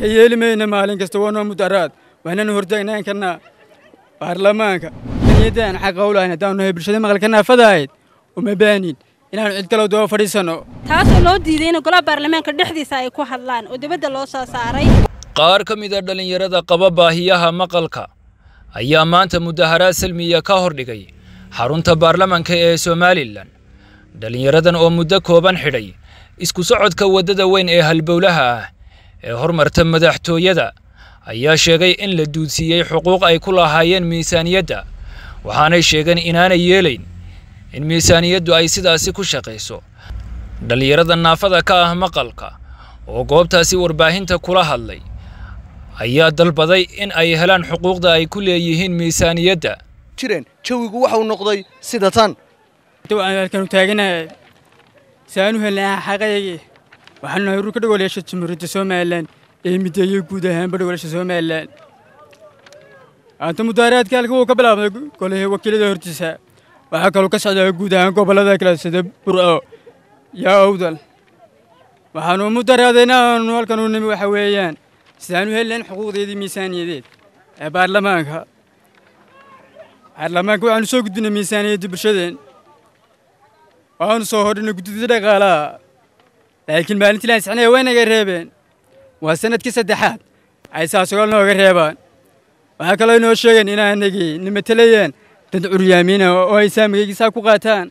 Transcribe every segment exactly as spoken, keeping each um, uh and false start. كيلمين مالين كستوانا مدارات وأنا نهردينا كنا برلمانك يدان حق أولنا دانو هي برشلونة مغلق كنا فدايت ومبانين إنها نعد كلا ودوا فريسانو تاسو لو ديدين كلا برلمانك دحدي سايكو حلان ودبد الله ساري قار كميدا دلين يردا قباب باهيها مقلكا أيام مانت مدهرات سلمية كهر دقي حرونتا برلمانك إيه سوماليلان دلين يردن أو مدة كوبان حري إسكو سعود كوددا وين إيه هالبولها إيه هرمرتم مدحتو يدا ayaa sheegay in la duudsiyay xuquuq ay ku lahaayeen miisaaniyada waxaanay sheegeen inaanay yeelayn in miisaaniyadu ay sidaas ku shaqeyso dhalinyarada naafada ka ah maqalka oo goobtaasi warbaahinta kula hadlay ayaa dalbaday in ay helaan xuquuqda ay ku leeyihiin miisaaniyada jireen jawigu waxa uu noqday sida tan halkan taaganahay saanu helaa xaqaygi waxaan noo ka dhagoleysho jumhuuriyadda Soomaaliland إمتى يقود هم بدو ولا شيء سومي لين. أنتم مدارات كالكو قبلها كله وكيل دورتيسه. وهكذا كسر يقود هم قبلها ذاك السيد برا يا أودل. وحنو مداراتنا نوال كانون محويان. سانو هلين حقوق ذي ميسانية ذي. برلمانها. برلمانكو عن سوق دين ميسانية ذي برشدين. عن صهر نقود ذي رجالا. لكن بالنتي لان سنة وين قريبين. وسنة كسر دحات عيسى سقولنا وغريبان وهكذا إنه شجن إنه نجي نمتلين تدعو ريامينا وعيسى مجيء ساكو قاتان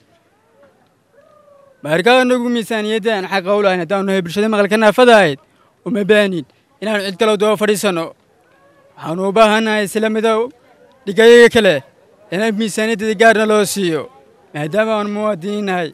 باركان نقوم إنسانية دان حق أولنا دانه برشلونة مغلقنا فدايت ومبانين إنه نعد كلا دوا فريسانو هنوبا هنا السلام داو دقيقة كله إنه بميسانية تجارنا لوسيو ما دام عن موادين هاي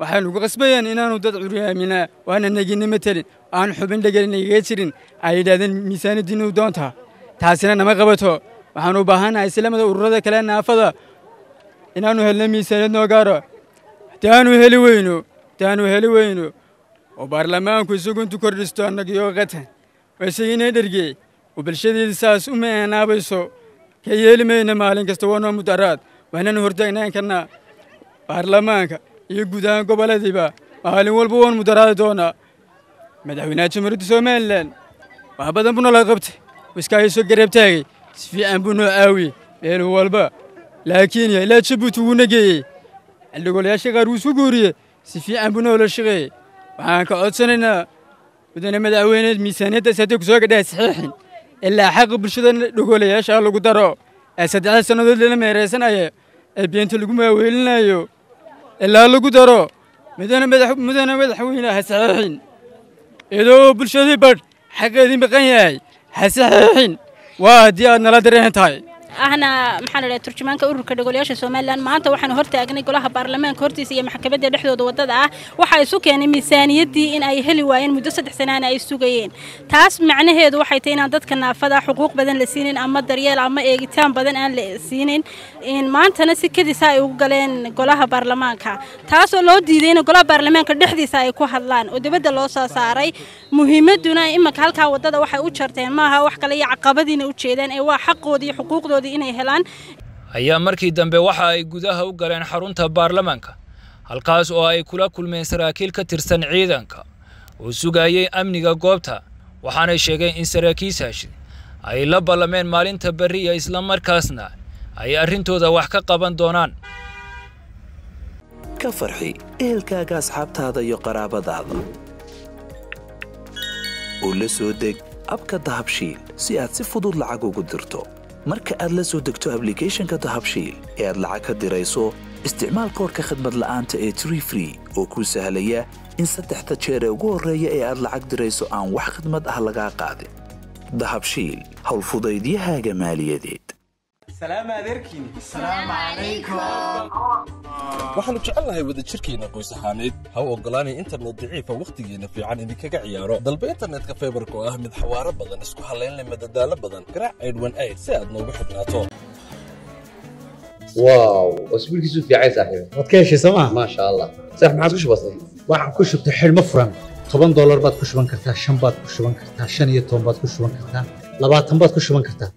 وحنو قصبيا إن أنا ودعو ريامينا وأنا نجي نمتلين أنا حبين دجال نيجيرين عيد هذا ميسان الدين ودانتها تحسنا نما قبته وحنو بهنا السلام هذا ورده كلام نافذة إن أنا هلا ميسان نوجارا تانو هلوينو تانو هلوينو وبرلمان كوسكون تكردستان نجيو قتن وسين هدرجي وبالشدة الساس أمي أنا بيسو كيل مين مالين كستوانا مدارات وأنا نهردنا كنا برلمان يقودان قبلتي با مالين والبون مدارات دونا مدحونا تمرد سومالن وابدا بنا لقبت وسكاي سو قربتاي في ان بنو اوي بين والبا لكن لا تشبوت ونجي اللي قول يا شيخ روسو غوري في ان بنو ولا شغي وهاك اوتسننا بدنا مدحونا ميسانيته ساتك سو قدا صحيح الا حق برشدن دغول يا شيخ لو درو سدع سنه لنا ميرسناي بينت لو ما ويلنايو الا لو درو مدنا مدح مدنا مدحونا صحيح إذا بالشدي بر حقدي بقياي حسحين وادي أنا لا درين تاي. أحنا محلنا ترجمان كأورو كدقولياش سومالان ما أنت وحنا هرت أجني كلها برلمان كرتيسية محكمة بدي رحلة وتضع وحيسوق يعني ميسانية دي إن أي هلوين مجسد حسنان أي سوقين. تاس معناه هذا وحيتين عدد كنا فدا حقوق بدن لسنين أما دريال أما إيجتام بدن أن لسنين إن ما أنت نسي كذي ساي وقالين كلها برلمان كه. تاس الله ديدين كلها برلمان كدحدي ساي كوهلان ودبد الله صاري مهمة دنا إما كهل كه وتضع وحي أوشرتين ما ها وحكلي عقبدين أوشيدن أي وحق ودي حقوق دودي ayaa markii dambe waxa ay gudaha u galeen xarunta baarlamaanka halkaas oo ay kula kulmeen saraakiil ka tirsan ciidanka oo sugayay amniga goobta waxaanay sheegeen in saraakiishaasi ay la ballameen maalinta bari ee isla markaasna ay arrintooda wax ka qaban doonaan ka farxi ehelkaaga asxaabtaada iyo qaraabadaada oo la soo deg abka dahabshiil si aad si fudud lacag ugu dirto marka aad la soo degto application-ka dahabshiil ee aad lacag ka dirayso isticmaal koodka khidmad la'aanta ee three free oo kuu sahlaya in saddexda jeer ee ugu horeeya ee aad lacag dirayso aan wax khidmad ah lagaa qaadin dahabshiil hawl fudaydiyahaaga maaliyadeed salaam adeerkiin salaam calaykum waxaan jecelahay wada jirkeena qoys ahaaneed ha u ogolaanay internet daciif waqtigeena fiican in kaga ciyaaro dalba internetka fiber-ka ah mid xawaaro badan isku haleyn leh madadaalo badan garaac eight one eight si aad noogu xidhnaato واو وسبيلك سوفي عايز صاحبي ما تكيش سمع ما شاء الله صاحب ما كوش بسيط واحد كوش بتحل مفرم طبعا دولار بات كوش بنكرتها شن بات كوش بنكرتها شن يتون بات كوش بنكرتها لبات تنبات كوش بنكرتها